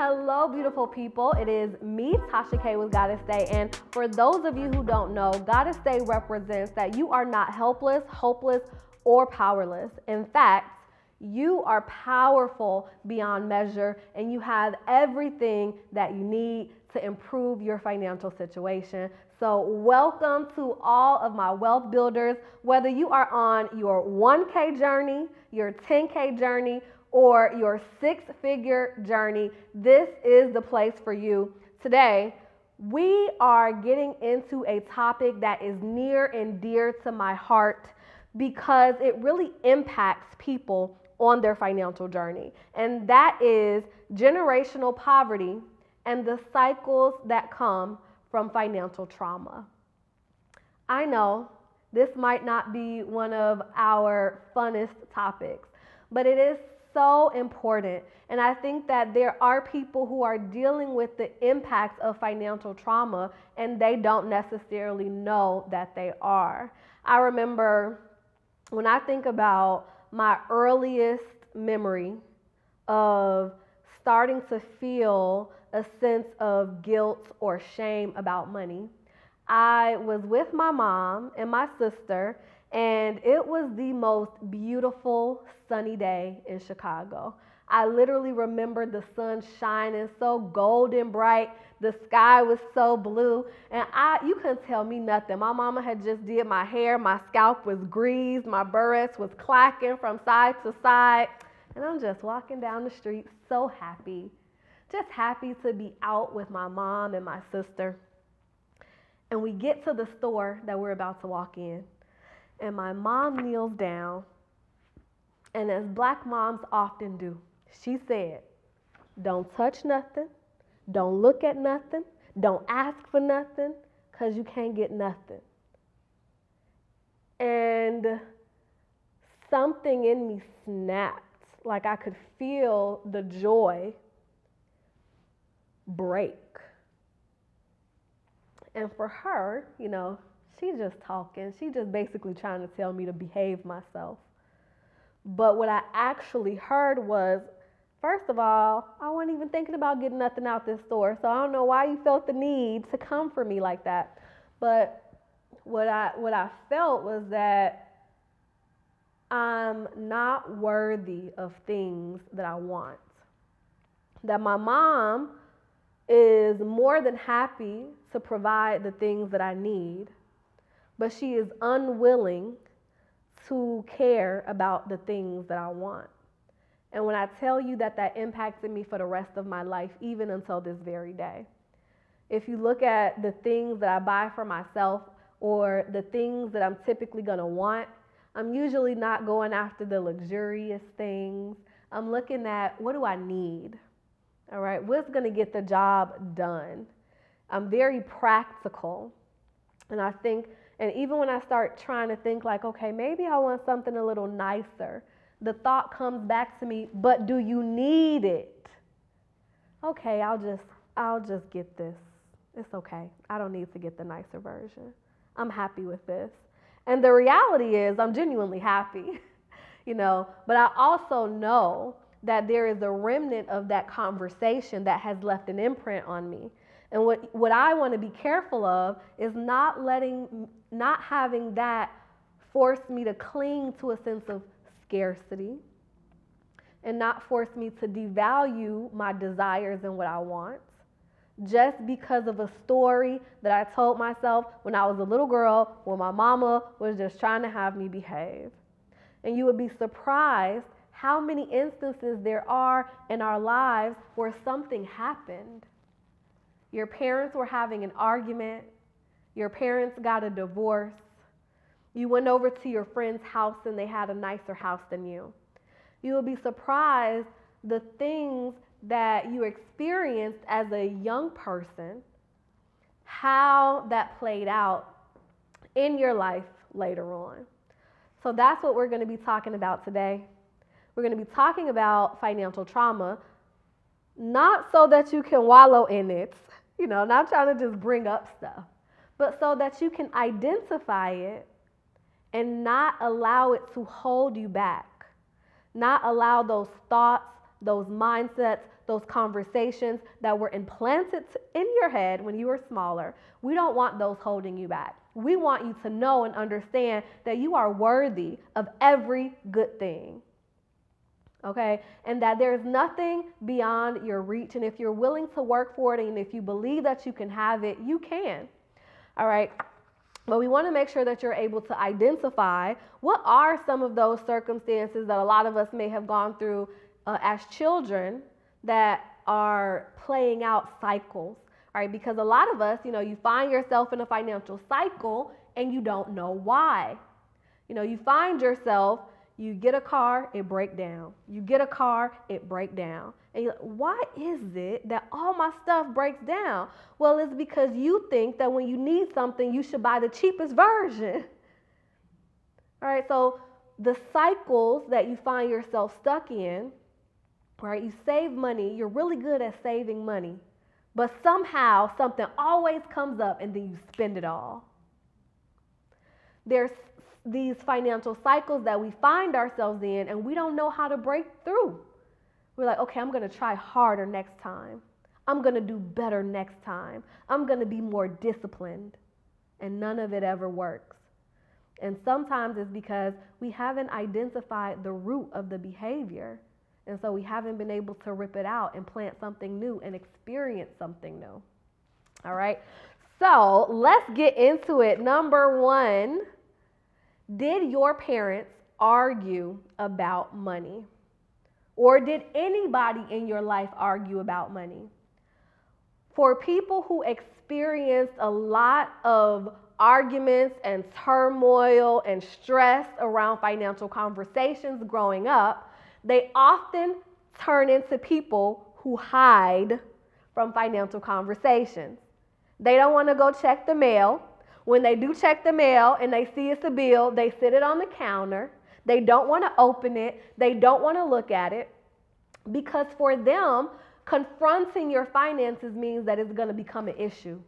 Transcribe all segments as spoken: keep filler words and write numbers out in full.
Hello, beautiful people. It is me, Tasha K with Godeste. And for those of you who don't know, Godeste represents that you are not helpless, hopeless, or powerless. In fact, you are powerful beyond measure, and you have everything that you need to improve your financial situation. So welcome to all of my wealth builders, whether you are on your one K journey, your ten K journey, or your six-figure journey, this is the place for you. Today, we are getting into a topic that is near and dear to my heart because it really impacts people on their financial journey. And that is generational poverty and the cycles that come from financial trauma. I know this might not be one of our funnest topics, but it is so important. And I think that there are people who are dealing with the impacts of financial trauma and they don't necessarily know that they are. I remember when I think about my earliest memory of starting to feel a sense of guilt or shame about money, I was with my mom and my sister, and it was the most beautiful sunny day in Chicago. I literally remember the sun shining so golden bright. The sky was so blue, and I you couldn't tell me nothing. My mama had just did my hair, my scalp was greased, my barrettes was clacking from side to side, and I'm just walking down the street so happy. Just happy to be out with my mom and my sister. And we get to the store that we're about to walk in, and my mom kneels down, and as black moms often do, she said, "Don't touch nothing, don't look at nothing, don't ask for nothing, because you can't get nothing." And something in me snapped. Like, I could feel the joy break. And for her, you know, she's just talking. She's just basically trying to tell me to behave myself. But what I actually heard was, first of all, I wasn't even thinking about getting nothing out this store, so I don't know why you felt the need to come for me like that. But what I what I felt was that I'm not worthy of things that I want. That my mom is more than happy to provide the things that I need, but she is unwilling to care about the things that I want. And when I tell you that that impacted me for the rest of my life, even until this very day. If you look at the things that I buy for myself or the things that I'm typically gonna want, I'm usually not going after the luxurious things. I'm looking at, what do I need? All right, what's gonna get the job done? I'm very practical. And I think, and even when I start trying to think like, okay, maybe I want something a little nicer, the thought comes back to me, but do you need it? Okay, I'll just, I'll just get this. It's okay. I don't need to get the nicer version. I'm happy with this. And the reality is I'm genuinely happy, you know, but I also know that there is a remnant of that conversation that has left an imprint on me. And what, what I want to be careful of is not letting, not having that force me to cling to a sense of scarcity and not force me to devalue my desires and what I want just because of a story that I told myself when I was a little girl, when my mama was just trying to have me behave. And you would be surprised how many instances there are in our lives where something happened. Your parents were having an argument. Your parents got a divorce. You went over to your friend's house and they had a nicer house than you. You will be surprised the things that you experienced as a young person, how that played out in your life later on. So that's what we're going to be talking about today. We're going to be talking about financial trauma, not so that you can wallow in it, you know, not trying to just bring up stuff, but so that you can identify it and not allow it to hold you back, not allow those thoughts, those mindsets, those conversations that were implanted in your head when you were smaller. We don't want those holding you back. We want you to know and understand that you are worthy of every good thing. Okay, and that there's nothing beyond your reach. And if you're willing to work for it, and if you believe that you can have it, you can. All right. But we want to make sure that you're able to identify what are some of those circumstances that a lot of us may have gone through uh, as children that are playing out cycles. All right, because a lot of us, you know, you find yourself in a financial cycle and you don't know why. You know, you find yourself, you get a car, it break down. You get a car, it break down. And you're like, why is it that all my stuff breaks down? Well, it's because you think that when you need something, you should buy the cheapest version. All right, so the cycles that you find yourself stuck in, right? You save money, you're really good at saving money, but somehow something always comes up and then you spend it all. There's these financial cycles that we find ourselves in and we don't know how to break through. We're like, okay, I'm gonna try harder next time. I'm gonna do better next time. I'm gonna be more disciplined. And none of it ever works. And sometimes it's because we haven't identified the root of the behavior. And so we haven't been able to rip it out and plant something new and experience something new. All right, so let's get into it. Number one, did your parents argue about money? Or did anybody in your life argue about money? For people who experienced a lot of arguments and turmoil and stress around financial conversations growing up, they often turn into people who hide from financial conversations. They don't want to go check the mail. When they do check the mail and they see it's a bill, they sit it on the counter. They don't want to open it. They don't want to look at it, because for them, confronting your finances means that it's going to become an issue.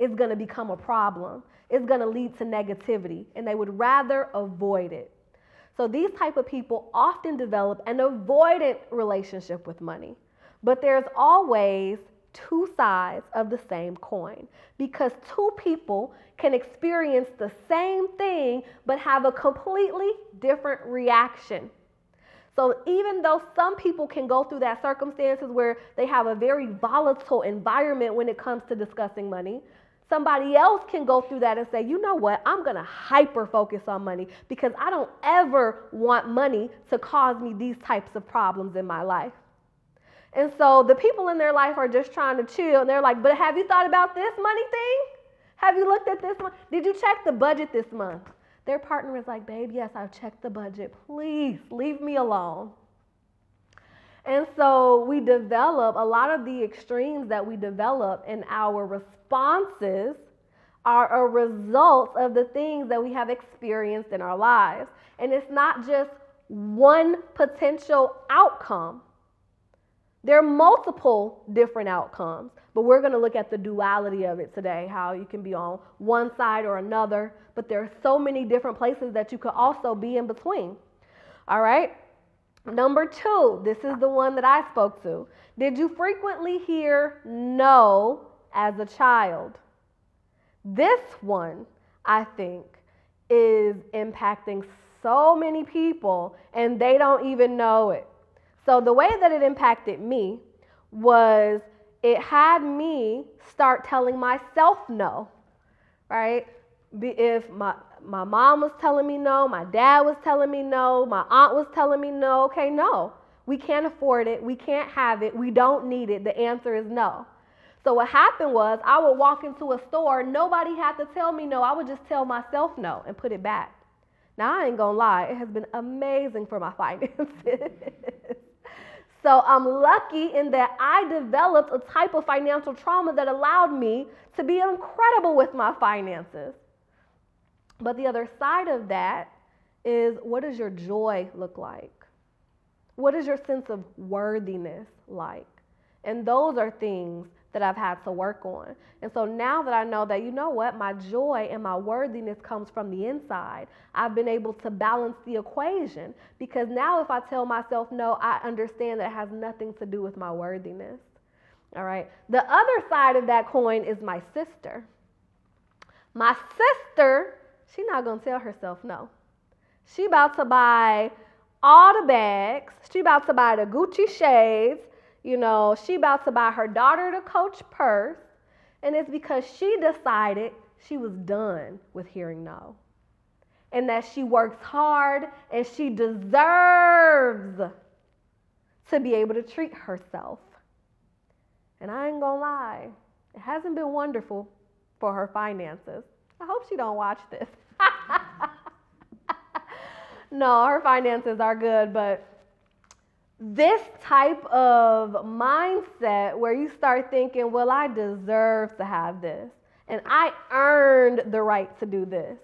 It's going to become a problem. It's going to lead to negativity, and they would rather avoid it. So these type of people often develop an avoidant relationship with money, but there's always two sides of the same coin, because two people can experience the same thing but have a completely different reaction. So even though some people can go through that circumstances where they have a very volatile environment when it comes to discussing money, somebody else can go through that and say, you know what, I'm going to hyper focus on money because I don't ever want money to cause me these types of problems in my life. And so the people in their life are just trying to chill. And they're like, but have you thought about this money thing? Have you looked at this one? Did you check the budget this month? Their partner is like, babe, yes, I've checked the budget. Please leave me alone. And so we develop a lot of the extremes that we develop in our responses are a result of the things that we have experienced in our lives. And it's not just one potential outcome. There are multiple different outcomes, but we're going to look at the duality of it today, how you can be on one side or another, but there are so many different places that you could also be in between. All right. Number two, this is the one that I spoke to. Did you frequently hear no as a child? This one, I think, is impacting so many people and they don't even know it. So the way that it impacted me was it had me start telling myself no, right? If my, my mom was telling me no, my dad was telling me no, my aunt was telling me no, okay, no. We can't afford it. We can't have it. We don't need it. The answer is no. So what happened was I would walk into a store. Nobody had to tell me no. I would just tell myself no and put it back. Now, I ain't going to lie. It has been amazing for my finances. So I'm lucky in that I developed a type of financial trauma that allowed me to be incredible with my finances. But the other side of that is, what does your joy look like? What is your sense of worthiness like? And those are things that I've had to work on. And so now that I know that, you know what, my joy and my worthiness comes from the inside, I've been able to balance the equation, because now if I tell myself no, I understand that it has nothing to do with my worthiness. All right. The other side of that coin is my sister. My sister, she's not going to tell herself no. She about to buy all the bags. She about to buy the Gucci shades. You know, she about to buy her daughter the Coach purse. And it's because she decided she was done with hearing no. And that she works hard and she deserves to be able to treat herself. And I ain't gonna lie, it hasn't been wonderful for her finances. I hope she don't watch this. No, her finances are good, but this type of mindset where you start thinking, well, I deserve to have this, and I earned the right to do this.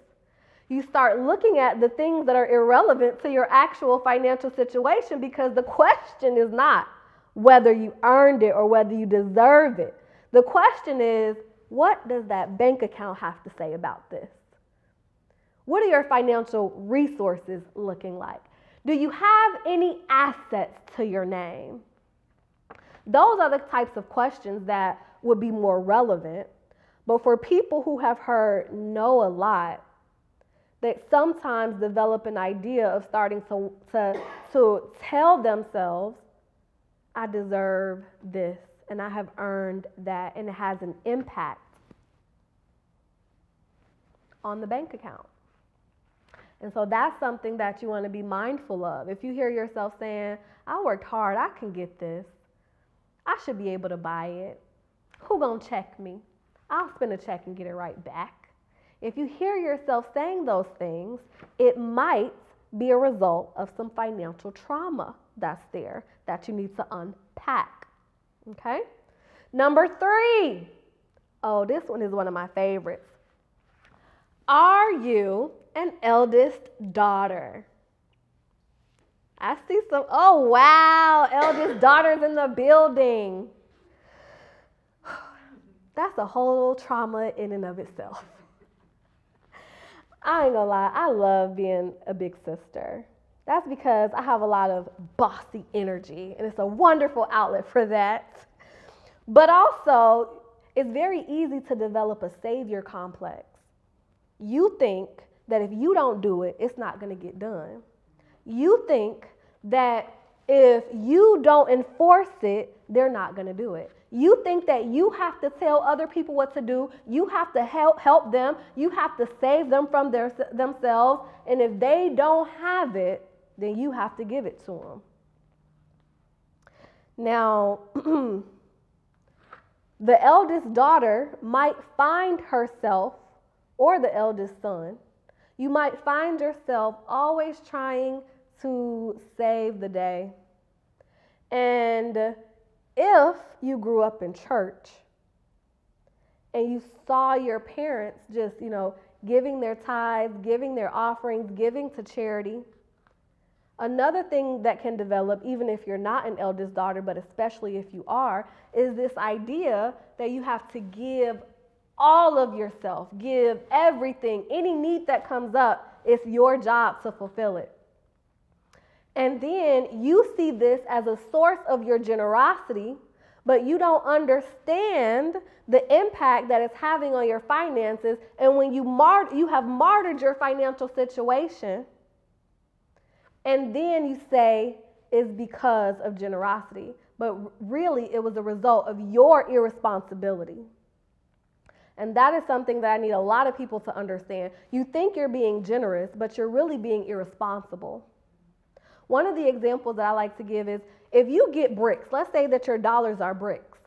You start looking at the things that are irrelevant to your actual financial situation, because the question is not whether you earned it or whether you deserve it. The question is, what does that bank account have to say about this? What are your financial resources looking like? Do you have any assets to your name? Those are the types of questions that would be more relevant. But for people who have heard no a lot, they sometimes develop an idea of starting to, to, to tell themselves, I deserve this, and I have earned that, and it has an impact on the bank account. And so that's something that you want to be mindful of. If you hear yourself saying, I worked hard, I can get this, I should be able to buy it, who gonna check me? I'll spend a check and get it right back. If you hear yourself saying those things, it might be a result of some financial trauma that's there that you need to unpack, okay? Number three. Oh, this one is one of my favorites. Are you an eldest daughter? I see some, oh, wow, eldest daughters in the building. That's a whole trauma in and of itself. I ain't gonna lie, I love being a big sister. That's because I have a lot of bossy energy, and it's a wonderful outlet for that. But also, it's very easy to develop a savior complex. You think that if you don't do it, it's not gonna get done. You think that if you don't enforce it, they're not gonna do it. You think that you have to tell other people what to do. You have to help help them. You have to save them from their, themselves. And if they don't have it, then you have to give it to them. Now, the eldest daughter might find herself, or the eldest son, you might find yourself always trying to save the day. And if you grew up in church and you saw your parents just, you know, giving their tithes, giving their offerings, giving to charity, another thing that can develop, even if you're not an eldest daughter, but especially if you are, is this idea that you have to give all of yourself, give everything, any need that comes up, it's your job to fulfill it. And then you see this as a source of your generosity, but you don't understand the impact that it's having on your finances. And when you, mar- you have martyred your financial situation, and then you say it's because of generosity, but really it was a result of your irresponsibility. And that is something that I need a lot of people to understand. You think you're being generous, but you're really being irresponsible. One of the examples that I like to give is, if you get bricks, let's say that your dollars are bricks,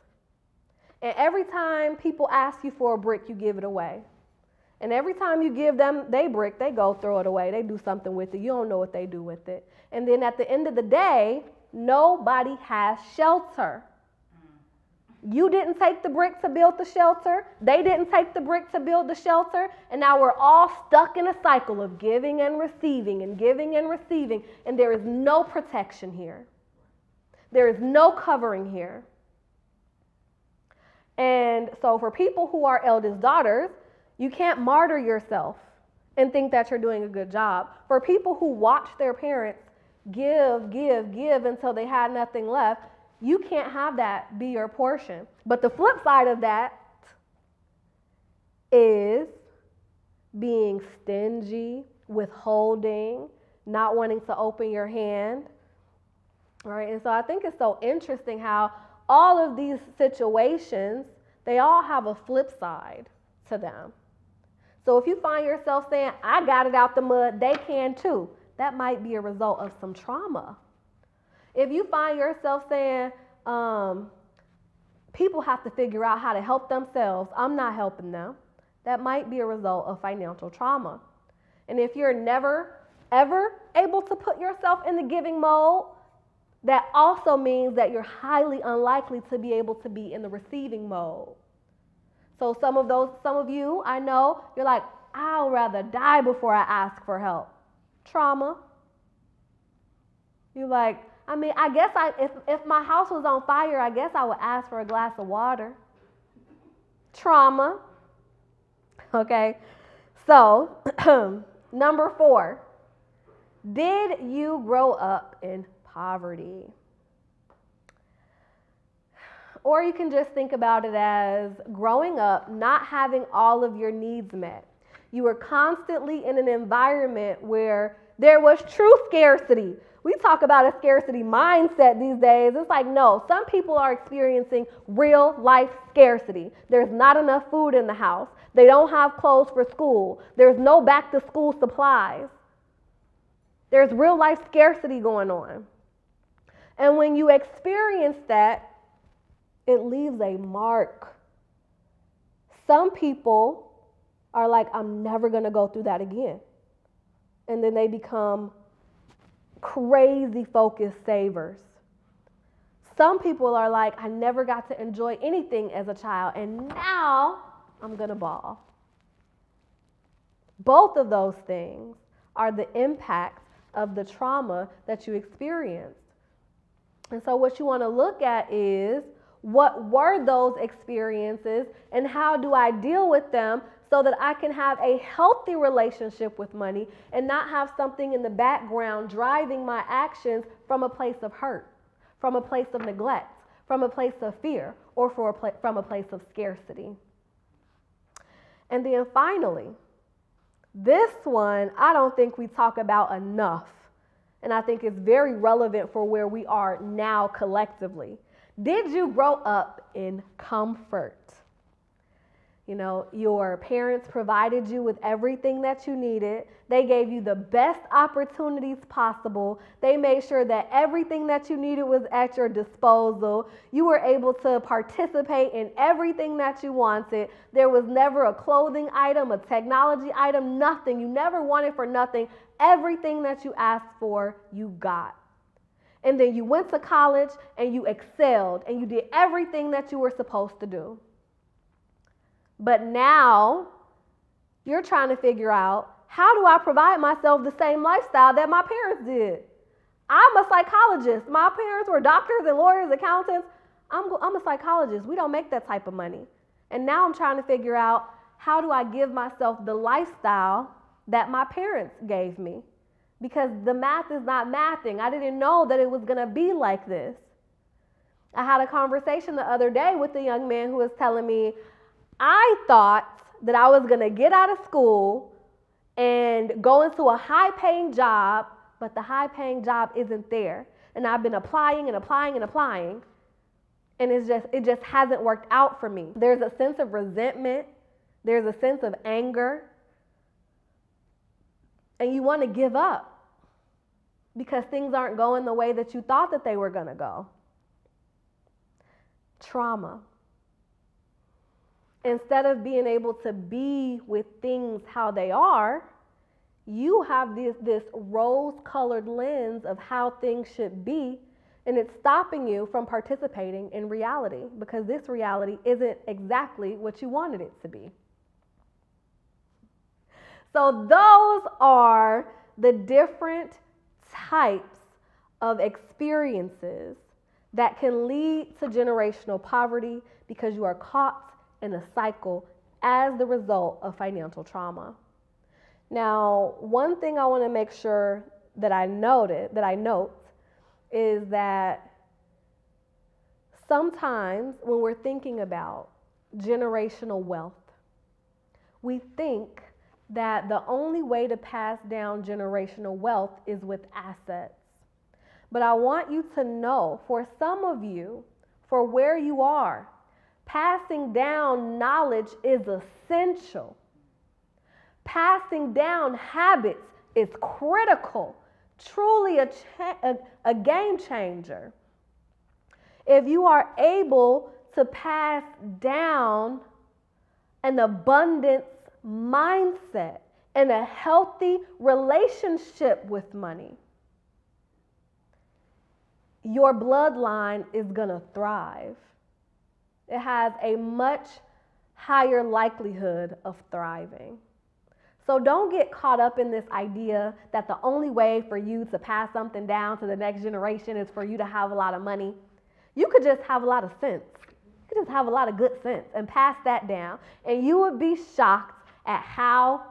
and every time people ask you for a brick, you give it away. And every time you give them they brick, they go throw it away, they do something with it, you don't know what they do with it. And then at the end of the day, nobody has shelter. You didn't take the brick to build the shelter, they didn't take the brick to build the shelter, and now we're all stuck in a cycle of giving and receiving and giving and receiving, and there is no protection here. There is no covering here. And so for people who are eldest daughters, you can't martyr yourself and think that you're doing a good job. For people who watch their parents give, give, give until they had nothing left, you can't have that be your portion. But the flip side of that is being stingy, withholding, not wanting to open your hand, right? And so I think it's so interesting how all of these situations, they all have a flip side to them. So if you find yourself saying, I got it out the mud, they can too, that might be a result of some trauma. If you find yourself saying, um, people have to figure out how to help themselves, I'm not helping them, that might be a result of financial trauma. And if you're never, ever able to put yourself in the giving mode, that also means that you're highly unlikely to be able to be in the receiving mode. So some of those, some of you, I know, you're like, I'll rather die before I ask for help. Trauma. You're like, I mean, I guess I, if, if my house was on fire, I guess I would ask for a glass of water. Trauma. Okay. So, number four, did you grow up in poverty? Or you can just think about it as growing up, not having all of your needs met. You were constantly in an environment where there was true scarcity. We talk about a scarcity mindset these days. It's like, no, some people are experiencing real life scarcity. There's not enough food in the house. They don't have clothes for school. There's no back to school supplies. There's real life scarcity going on. And when you experience that, it leaves a mark. Some people are like, I'm never going to go through that again. And then they become crazy focused savers. Some people are like, I never got to enjoy anything as a child, and now I'm gonna ball. Both of those things are the impact of the trauma that you experienced. And so what you want to look at is, what were those experiences and how do I deal with them so that I can have a healthy relationship with money and not have something in the background driving my actions from a place of hurt, from a place of neglect, from a place of fear, or for a pla- from a place of scarcity. And then finally, this one I don't think we talk about enough, and I think it's very relevant for where we are now collectively. Did you grow up in comfort? You know, your parents provided you with everything that you needed. They gave you the best opportunities possible. They made sure that everything that you needed was at your disposal. You were able to participate in everything that you wanted. There was never a clothing item, a technology item, nothing. You never wanted for nothing. Everything that you asked for, you got. And then you went to college and you excelled and you did everything that you were supposed to do. But now you're trying to figure out, how do I provide myself the same lifestyle that my parents did? I'm a psychologist. My parents were doctors and lawyers, accountants. I'm, I'm a psychologist. We don't make that type of money. And now I'm trying to figure out, how do I give myself the lifestyle that my parents gave me? Because the math is not mathing. I didn't know that it was going to be like this. I had a conversation the other day with a young man who was telling me, I thought that I was going to get out of school and go into a high-paying job, but the high-paying job isn't there. And I've been applying and applying and applying, and it's just, it just hasn't worked out for me. There's a sense of resentment. There's a sense of anger. And you want to give up because things aren't going the way that you thought that they were going to go. Trauma. Instead of being able to be with things how they are, you have this, this rose-colored lens of how things should be, and it's stopping you from participating in reality because this reality isn't exactly what you wanted it to be. So those are the different types of experiences that can lead to generational poverty because you are caught in a cycle as the result of financial trauma. Now, one thing I want to make sure that I noted, that I note, is that sometimes when we're thinking about generational wealth, we think that the only way to pass down generational wealth is with assets. But I want you to know, for some of you, for where you are, passing down knowledge is essential. Passing down habits is critical, truly a, cha- a, a game changer. If you are able to pass down an abundance mindset and a healthy relationship with money, your bloodline is gonna thrive. It has a much higher likelihood of thriving. So don't get caught up in this idea that the only way for you to pass something down to the next generation is for you to have a lot of money. You could just have a lot of sense. You could just have a lot of good sense and pass that down, and you would be shocked at how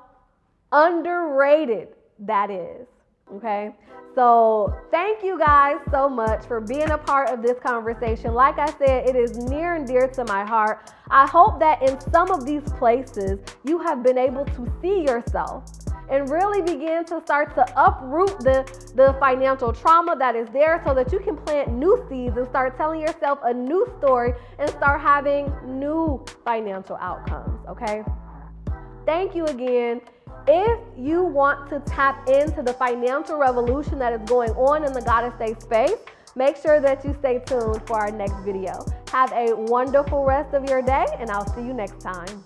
underrated that is, okay? So thank you guys so much for being a part of this conversation. Like I said, it is near and dear to my heart. I hope that in some of these places, you have been able to see yourself and really begin to start to uproot the, the financial trauma that is there so that you can plant new seeds and start telling yourself a new story and start having new financial outcomes, okay? Thank you again. If you want to tap into the financial revolution that is going on in the Godeste space, make sure that you stay tuned for our next video. Have a wonderful rest of your day, and I'll see you next time.